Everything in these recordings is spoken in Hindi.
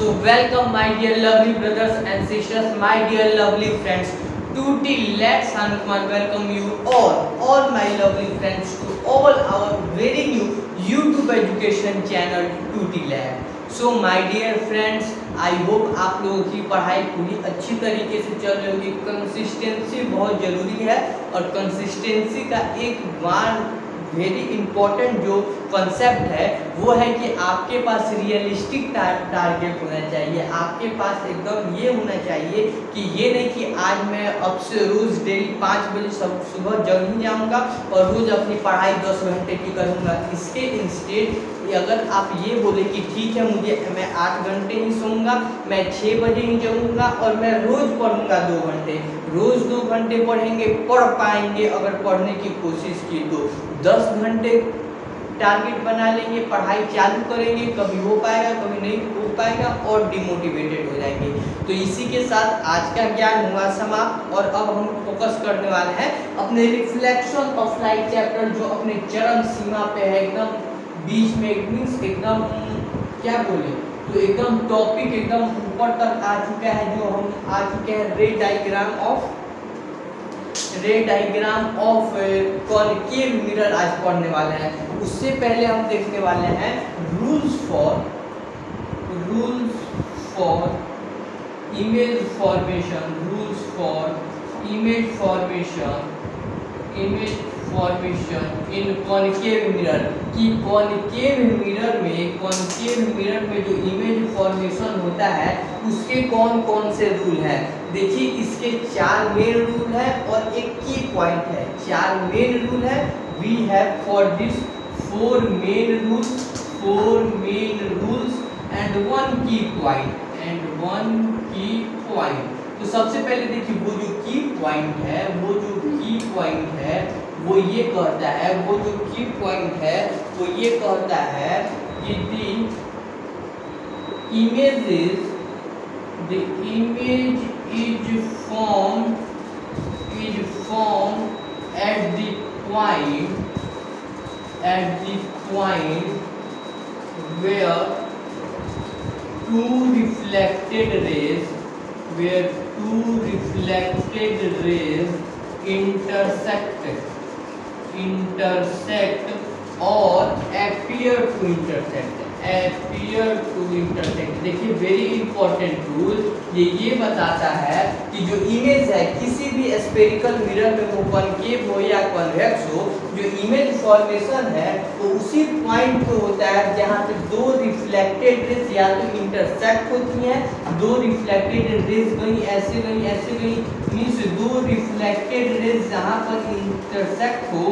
So welcome my dear lovely brothers and sisters, my dear lovely friends to T Lab. Sankumar welcome you all my lovely friends to all our very new YouTube education channel to T Lab. So my dear friends, I hope आप लोगों की पढ़ाई पूरी अच्छी तरीके से चल रही होगी। कंसिस्टेंसी बहुत ज़रूरी है और कंसिस्टेंसी का एक वन वेरी इंपॉर्टेंट जो कंसेप्ट है वो है कि आपके पास रियलिस्टिक टारगेट होना चाहिए। आपके पास एकदम ये होना चाहिए कि ये नहीं कि आज मैं अब से रोज़ डेली 5 बजे सुबह जग ही जाऊँगा और रोज़ अपनी पढ़ाई 10 घंटे की करूँगा। इसके इंस्टेड अगर आप ये बोले कि ठीक है मुझे मैं 8 घंटे ही सोऊंगा, मैं 6 बजे ही जाऊँगा और मैं रोज़ पढ़ूंगा 2 घंटे, रोज़ 2 घंटे पढ़ेंगे, पढ़ पाएंगे अगर पढ़ने की कोशिश की तो 10 घंटे टारगेट बना लेंगे, पढ़ाई चालू करेंगे, कभी हो पाएगा कभी नहीं हो पाएगा और डिमोटिवेटेड हो जाएंगे। तो इसी के साथ आज का ज्ञान हुआ समाप्त और अब हम फोकस करने वाले हैं अपने रिफ्लेक्शन ऑफ लाइफ चैप्टर जो अपने चरम सीमा पे है, एकदम बीच में मीन्स एकदम क्या बोले तो एकदम टॉपिक एकदम ऊपर तक आ चुका है। जो हम आ चुके हैं ray diagram of concave mirror आज पढ़ने वाले हैं। उससे पहले हम देखने वाले हैं rules for image formation, in concave mirror कि कॉनकेव मिरर में जो इमेज फॉर्मेशन होता है उसके कौन कौन से रूल हैं। देखिए इसके 4 मेन रूल हैं और एक की पॉइंट है। 4 मेन रूल है, we have for this 4 main rules and 1 की पॉइंट। तो सबसे पहले देखिए वो जो की पॉइंट है वो ये कहता है कि the image is formed at the point where two reflected rays intersect or appear to intersect। देखिए वेरी इंपॉर्टेंट रूल ये बताता है कि जो इमेज है किसी भी स्फेरिकल मिरर में वो कॉनकेव हो या कॉन्वेक्स हो, जो इमेज फॉर्मेशन है वो उसी पॉइंट पे होता है जहाँ पे 2 रिफ्लेक्टेड रेज या तो इंटरसेक्ट होती हैं। 2 रिफ्लेक्टेड रेज गई ऐसे मीन्स 2 रिफ्लेक्टेड रेज जहाँ पर इंटरसेक्ट हो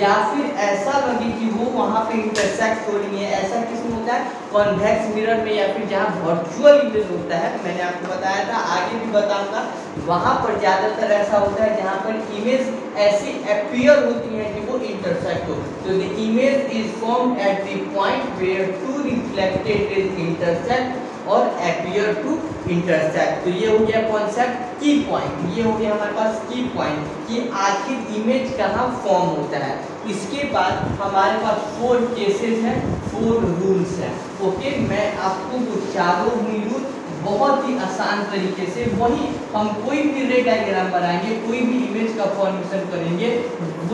या फिर ऐसा लगे कि वो वहाँ पे इंटरसेक्ट हो रही है, ऐसा किस्म होता है कॉन्वेक्स मिरर में या फिर जहाँ वर्चुअल इमेज होता है। मैंने आपको बताया था, आगे भी बताऊंगा, वहाँ पर ज़्यादातर ऐसा होता है जहाँ पर इमेज ऐसी अपीयर होती है कि वो इंटरसेक्ट हो। तो the image is formed at the point where 2 reflected rays intersect और appear to intersect। तो ये हो गया कॉन्सेप्ट की पॉइंट, ये हो गया हमारे पास की पॉइंट कि आखिर इमेज कहाँ फॉर्म होता है। इसके बाद हमारे पास 4 केसेस हैं, 4 रूल्स हैं। ओके, मैं आपको चारों ही रूल बहुत ही आसान तरीके से, वही हम कोई भी रे डायग्राम बनाएंगे, कोई भी इमेज का फॉर्मेशन करेंगे,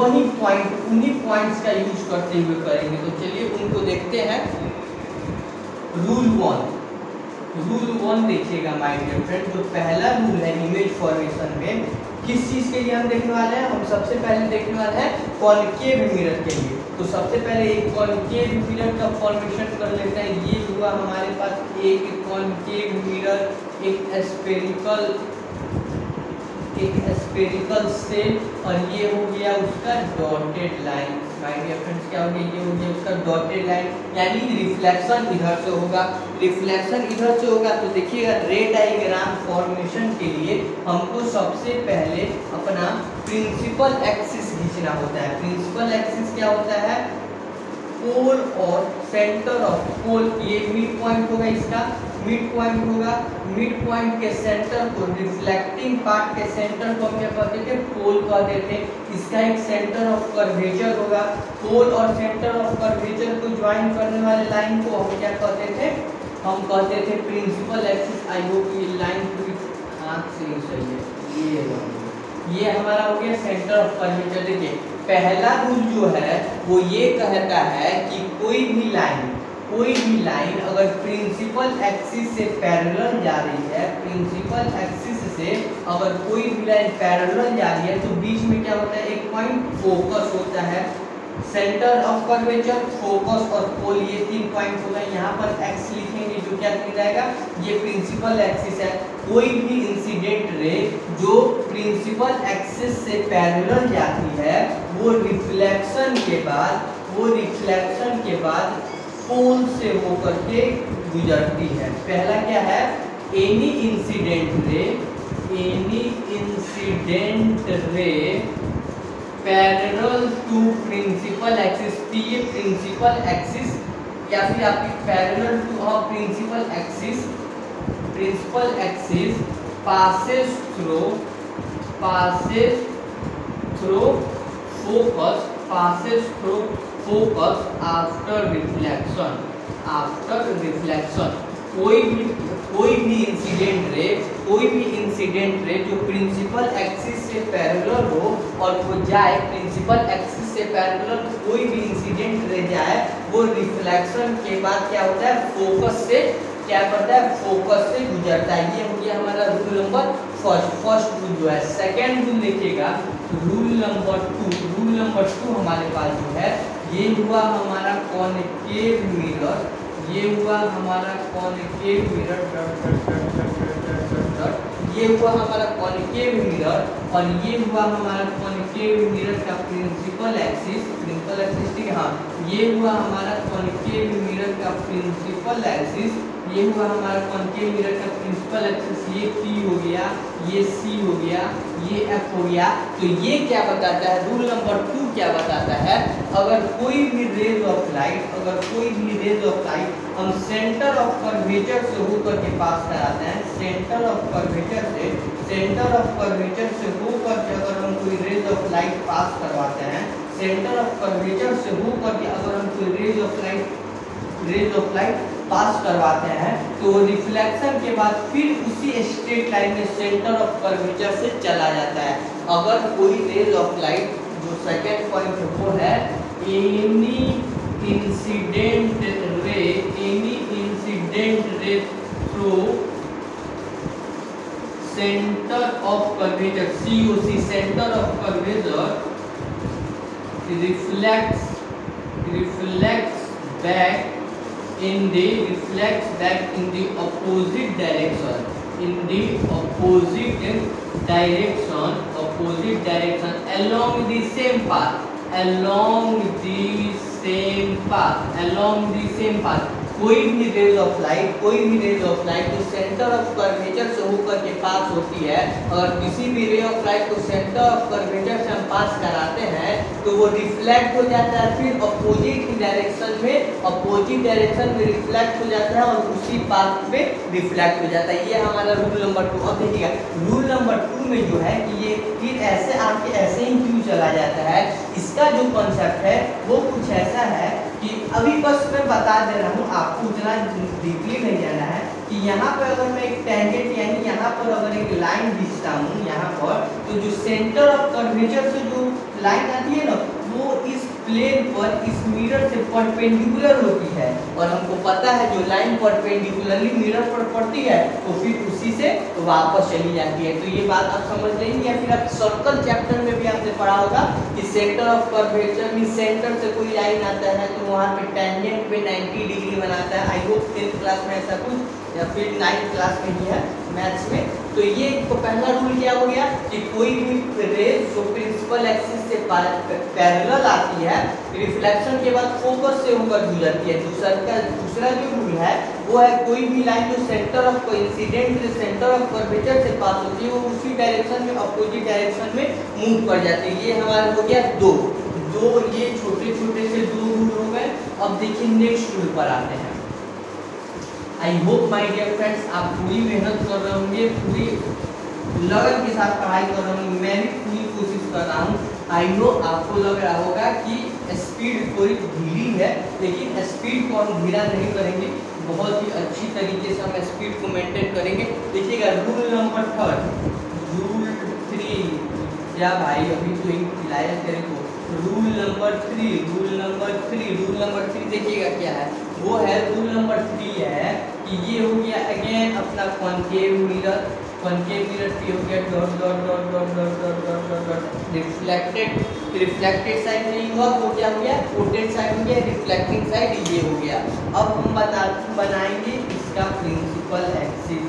वही पॉइंट उन्हीं पॉइंट्स का यूज करते हुए करेंगे। तो चलिए उनको देखते हैं। रूल 1 देखिएगा माय डियर फ्रेंड, जो पहला रूल है इमेज फॉर्मेशन में, किस चीज़ के लिए हम देखने वाले हैं? हम सबसे पहले देखने वाले हैं कॉनकेव मिरर के लिए। तो सबसे पहले एक कॉनकेव मिरर का फॉर्मेशन कर लेते हैं। ये हुआ हमारे पास एक कॉनकेव मिरर, एक स्फेरिकल सेल और ये हो गया उसका dotted line. My dear friends क्या हो गया? ये हो गया उसका डॉटेड लाइन, यानी रिफ्लेक्शन इधर से होगा, तो देखिएगा रे डायग्राम फॉर्मेशन के लिए हमको सबसे पहले अपना प्रिंसिपल एक्सिस खींचना होता है। प्रिंसिपल एक्सिस क्या होता है? पोल और सेंटर ऑफ पोल, ये मिड पॉइंट होगा, इसका मिड पॉइंट होगा। मिड पॉइंट के सेंटर को, रिफ्लेक्टिंग पार्ट के सेंटर को हम क्या कहते थे? पोल कहते थे। इसका एक सेंटर ऑफ कर्वेचर होगा। पोल और सेंटर ऑफ कर्वेचर को ज्वाइन करने वाले लाइन को हम क्या कहते थे? हम कहते थे प्रिंसिपल एक्सिस आईओ की लाइन विड्थ आर्क से चाहिए, ये हमारा हो गया सेंटर ऑफ कर्वेचर। देखिए पहला रूल जो है वो ये कहता है कि कोई भी लाइन अगर प्रिंसिपल एक्सिस से पैरेलल जा रही है, प्रिंसिपल एक्सिस से अगर कोई भी लाइन पैरेलल जा रही है तो बीच में क्या होता है, एक पॉइंट फोकस होता है। सेंटर ऑफ कर्वेचर, फोकस और पोल, ये तीन पॉइंट हो गए। यहाँ पर एक्स लिखेंगे जो क्या लिखा जाएगा, ये प्रिंसिपल एक्सिस है। कोई भी इंसिडेंट रे जो प्रिंसिपल एक्सिस से पैरेलल जाती है वो रिफ्लेक्शन के बाद पोल से होकर के गुजरती है। पहला क्या है, any incident ray parallel to principal axis, ये प्रिंसिपल एक्सिस या फिर आपकी पैरेलल टू और principal axis passes through focus after reflection. कोई भी इंसिडेंट रे जो प्रिंसिपल एक्सिस से पैरेलल हो और वो जाए, प्रिंसिपल एक्सिस से पैरेलल कोई भी इंसिडेंट रे जाए, वो रिफ्लेक्शन के बाद क्या होता है, फोकस से गुजरता है। ये हो गया हमारा रूल नंबर फर्स्ट रूल जो है। सेकेंड रूल देखिएगा, रूल नंबर टू हमारे पास जो है ये हुआ हमारा कॉनकेव मिरर और ये हुआ हमारा कॉनकेव मिरर का प्रिंसिपल एक्सिस, ठीक है। हाँ, ये हुआ हमारा कॉनकेव मिरर का प्रिंसिपल एक्सिस, ये पी हो गया, ये सी हो गया, ये एफ हो गया। तो ये क्या बताता है, रूल नंबर टू क्या बताता है, अगर कोई भी रेज ऑफ लाइट हम सेंटर ऑफ कर्वेचर से होकर के पास कराते हैं, सेंटर ऑफ कर्वेचर से होकर के अगर हम कोई रेज ऑफ लाइट पास करवाते हैं, पास करवाते हैं, तो रिफ्लेक्शन के बाद फिर उसी स्ट्रेट लाइन में सेंटर ऑफ कर्वेचर से चला जाता है। अगर कोई रेज ऑफ लाइट, जो सेकेंड पॉइंट वो है, any incident ray through centre of curvature, COC, centre of curvature, reflects back in the opposite direction along the same path। कोई भी रेज ऑफ लाइट जो सेंटर ऑफ कर्वेचर से होकर के पास होती है, अगर किसी भी रे ऑफ लाइट को सेंटर ऑफ कर्वेचर से हम पास कराते हैं तो वो रिफ्लेक्ट हो जाता है, फिर अपोजिट डायरेक्शन में रिफ्लेक्ट हो जाता है और उसी पाथ पे रिफ्लेक्ट हो जाता है। ये हमारा रूल नंबर टू। अब देखिएगा रूल नंबर टू में जो है कि ये फिर ऐसे ही क्यों चला जाता है, इसका जो कॉन्सेप्ट है वो कुछ ऐसा है कि अभी बस मैं बता दे रहा हूँ, आपको उतना डीपली नहीं जाना है कि यहाँ पर अगर मैं एक टैंजेंट यानी यहाँ पर अगर एक लाइन खींचता हूँ यहाँ पर, तो जो सेंटर ऑफ कर्वेचर से जो लाइन आती है ना, वो इस प्लेन पर, इस मिरर से परपेंडिकुलर होती है, और हमको पता है जो लाइन परपेंडिकुलरली मिरर पर पड़ती है तो फिर उसी से वापस चली जाती है। तो ये बात आप समझ लेंगे, या फिर आप सर्कल चैप्टर में भी आपने पढ़ा होगा कि centre of curvature mean centre से कोई लाइन आता है तो वहाँ पे टेंजेंट पे 90 डिग्री बनाता है। आई होप 10th क्लास में ऐसा कुछ, या फिर 9th क्लास में ही है मैथ्स में। तो ये पहला रूल क्या हो गया कि कोई भी रेज जो प्रिंसिपल एक्सिस से पैरेलल आती है, रिफ्लेक्शन के बाद फोकस से होकर गुजरती है। दूसरा जो रूल है वो है कोई भी लाइन जो सेंटर ऑफ कर्वेचर से पास होती है वो उसी डायरेक्शन में, अपोजिट डायरेक्शन में मूव कर जाती है। ये हमारा हो गया दो, ये छोटे से दो रूल हो गए। अब देखिए नेक्स्ट रूल पर आते हैं। I hope my dear friends आप पूरी मेहनत कर रहे होंगे, पूरी लगन के साथ पढ़ाई कर रहे होंगे, मैं भी पूरी कोशिश कर रहा हूँ। आई नो आपको लग रहा होगा कि स्पीड थोड़ी धीरे है, लेकिन स्पीड को हम धीरा नहीं करेंगे, बहुत ही अच्छी तरीके से हम स्पीड को मेंटेन करेंगे। देखिएगा रूल नंबर 3, क्या भाई अभी तो एक खिलाया तेरे को। रूल नंबर 3 देखिएगा क्या है, वो है रूल नंबर 3 है कि ये हो गया अगेन अपना कॉन्केव मिरर, ये हो गया dot dot dot dot dot dot dot dot reflected side नहीं हुआ, वो क्या हो गया पोर्टेड साइड हो गया, रिफ्लेक्टिंग साइड ये हो गया। अब हम बनाएंगे इसका प्रिंसिपल एक्सिस,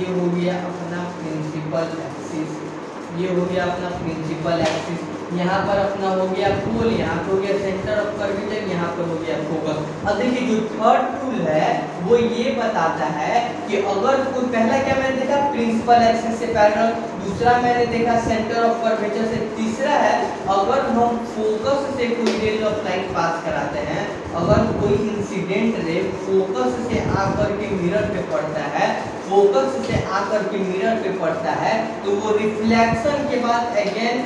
ये हो गया अपना प्रिंसिपल एक्सिस, ये हो गया अपना प्रिंसिपल एक्सिस। यहाँ पर अपना हो गया पोल, यहाँ पर हो गया सेंटर ऑफ कर्वेचर, यहाँ पर हो गया फोकस। अब देखिए जो थर्ड टूल है वो ये बताता है कि अगर कोई, पहला क्या मैंने देखा प्रिंसिपल एक्सिस से पैरेलल, दूसरा मैंने देखा सेंटर ऑफ कर्वेचर से, तीसरा है अगर हम फोकस से कोई रे ऑफ लाइट पास कराते हैं, अगर कोई इंसिडेंट रे फोकस से आकर के मिरर पे पड़ता है, फोकस से आकर के मिरर पे पड़ता है तो वो रिफ्लेक्शन के बाद अगेन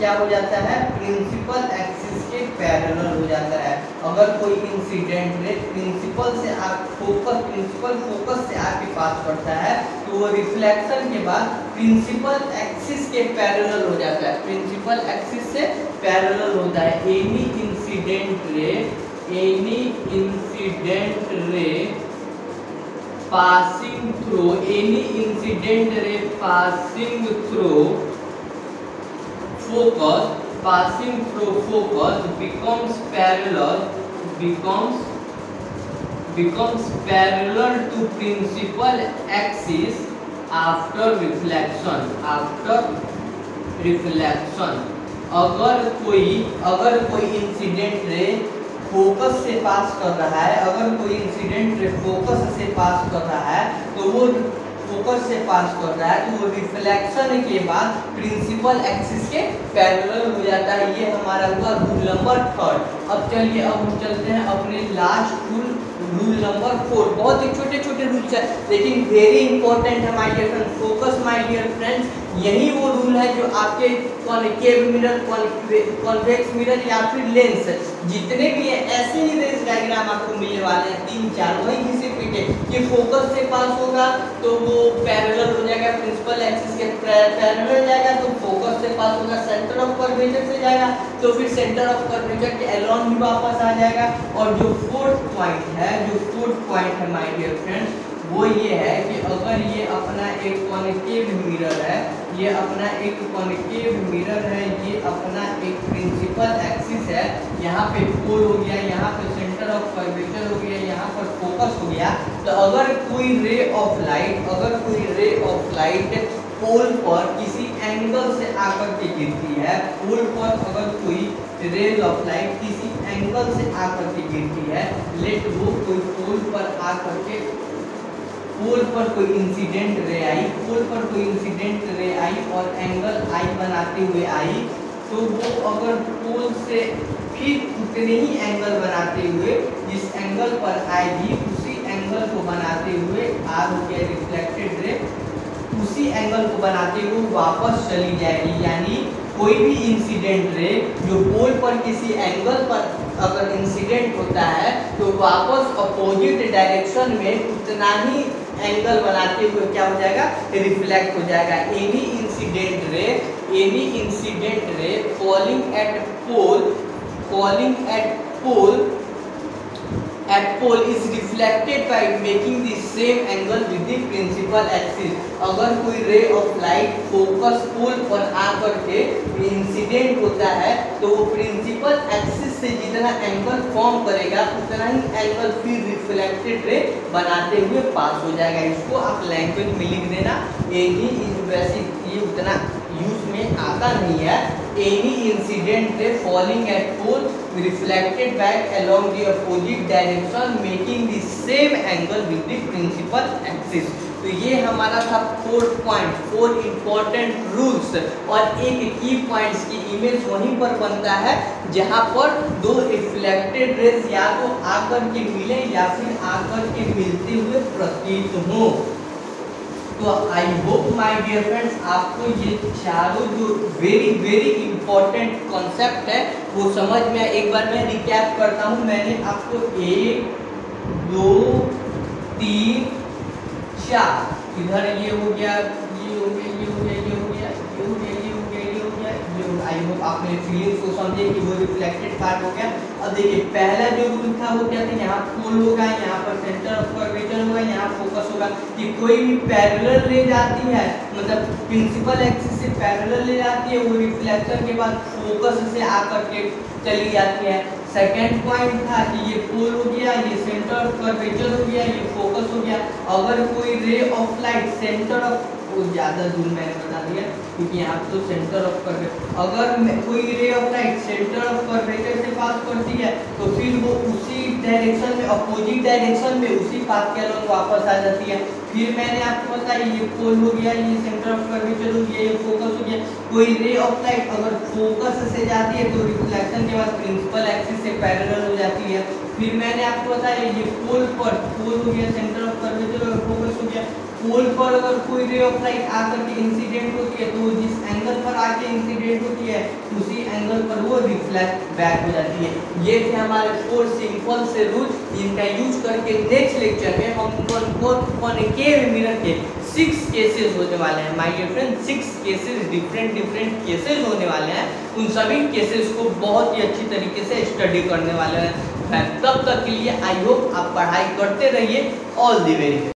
क्या हो जाता है प्रिंसिपल एक्सिस के पैरेलल हो जाता है। अगर कोई इंसिडेंट रे प्रिंसिपल फोकस से आपके पास पड़ता है तो वो रिफ्लेक्शन के बाद प्रिंसिपल एक्सिस के पैरेलल हो जाता है, प्रिंसिपल एक्सिस से पैरेलल होता है। Any incident ray passing through passing through focus becomes parallel to principal axis after reflection। अगर कोई इंसिडेंट रे फोकस से पास कर रहा है, तो वो फोकस से पास कर रहा है तो वो रिफ्लेक्शन के बाद प्रिंसिपल एक्सिस के पैरेलल हो जाता है। ये हमारा हुआ रूल नंबर 3। अब चलिए चलते हैं अपने लास्ट रूल नंबर 4। बहुत ही छोटे रूल्स हैं लेकिन वेरी इंपॉर्टेंट है my dear friends. Focus my dear friends, यही वो रूल है जो आपके कॉनकेव मिरर, कॉन्वेक्स मिरर या फिर लेंस, जितने भी है ऐसे ही रेंज डायग्राम आपको मिलने वाले हैं 3-4, वही किसी ये फोकस से पास होगा तो वो पैरेलल हो जाएगा, प्रिंसिपल एक्सिस के पैरेलल जाएगा तो फोकस से पास होगा, सेंटर ऑफ कर्वेचर से जाएगा तो फिर सेंटर ऑफ कर्वेचर के अलोंग भी वापस आ जाएगा। और जो फोर्थ पॉइंट है माय डियर फ्रेंड्स, वो ये है कि अगर ये अपना एक कॉनकेव मिरर है, ये अपना एक प्रिंसिपल एक्सिस है, यहाँ पे पोल हो गया, यहाँ पे सेंटर ऑफ कर्वेचर हो गया, यहाँ पर फोकस हो गया, तो अगर कोई रे ऑफ लाइट पोल पर किसी एंगल से आकर के गिरती है, लेट वो कोई पोल पर कोई इंसिडेंट रे आई और एंगल आई बनाते हुए आई, तो वो अगर पोल से फिर उतने ही एंगल बनाते हुए जिस एंगल पर आएगी उसी एंगल को बनाते हुए आर हो गया रिफ्लेक्टेड रे, उसी एंगल को बनाते हुए वापस चली जाएगी। यानी कोई भी इंसिडेंट रे जो पोल पर किसी एंगल पर अगर इंसिडेंट होता है तो वापस अपोजिट डायरेक्शन में उतना ही एंगल बनाते हुए क्या हो जाएगा रिफ्लेक्ट हो जाएगा। Any incident ray falling at pole is reflected by making the same angle with the principal axis। अगर कोई रे ऑफ लाइट फोकस पोल पर आकर के इंसिडेंट होता है तो वो प्रिंसिपल एक्सिस से जितना एंगल फॉर्म करेगा उतना ही एंगल फिर रिफ्लेक्टेड रे बनाते हुए पास हो जाएगा। इसको आप लैंग्वेज में लिख देना, ये उतना यूज में आता नहीं है। Any incident ray falling at pole reflected back along the opposite direction making the same angle with the principal axis. तो ये हमारा था 4 इम्पॉर्टेंट रूल्स और एक की पॉइंट्स की इमेज वहीं पर बनता है जहाँ पर दो रिफ्लेक्टेड रेज या तो आकर के मिले या फिर आकर के मिलते हुए प्रतीत हों। तो I hope my dear friends आपको ये चारों जो वेरी इम्पॉर्टेंट कॉन्सेप्ट है वो समझ में। एक बार मैं रिकैप करता हूँ, मैंने आपको 1, 2 तीन चार, इधर ये हो गया, ये हो गया, ये हो गया, ये हो गया, ये हो गया, ये हो गया, ये हो गया, ये हो गया। आई होप आप मेरे फीलिंग्स को समझे कि वो रिफ्लेक्टेड पार्ट हो गया। अब देखिए पहला जो रूल था वो क्या था, यहाँ पोल होगा, यहाँ पर सेंटर ऑफ कर्वेचर होगा, यहाँ फोकस होगा कि कोई भी पैरेलल रेज आती है, मतलब प्रिंसिपल एक्सिस से पैरेलल रेज आती है, वो रिफ्लेक्शन के बाद फोकस से आकर के चली जाती है। सेकेंड पॉइंट था कि ये पोल हो गया, ये सेंटर ऑफ कर्वेचर हो गया, ये फोकस हो गया। अगर कोई ray of light centre of, वो ज़्यादा दूर मैंने बता दिया क्योंकि यहाँ तो सेंटर ऑफ कर्वेचर, अगर कोई ray of light centre of curvature से पास करती है तो फिर वो उसी डायरेक्शन में, अपोजिट डायरेक्शन में उसी पाथ के अलॉन्ग वापस आ जाती है। फिर मैंने आपको बताया ये पोल हो गया, ये सेंटर ऑफ कर्वेचर हो गया, ये फोकस हो गया। कोई रे ऑफ लाइट अगर फोकस से जाती है तो रिफ्लेक्शन के बाद प्रिंसिपल एक्सिस से पैरेलल हो जाती है। फिर मैंने आपको बताया ये पोल पर, पोल हो गया, सेंटर ऑफ कर्वेचर और फोकस हो गया। पोल पर अगर कोई रे ऑफ लाइट आकर के इंसिडेंट होती है तो जिस एंगल पर आके इंसिडेंट होती है उसी एंगल पर वो रिफ्लेक्ट बैक हो जाती है। ये थे हमारे 4 सिंपल से रूल्स, जिनका यूज करके नेक्स्ट लेक्चर में हम के मिरर के 6 केसेस होने वाले हैं। My dear friend 6 cases, different cases होने वाले हैं। उन सभी केसेस को बहुत ही अच्छी तरीके से स्टडी करने वाले हैं। तब तक के लिए आई होप आप पढ़ाई करते रहिए। All the very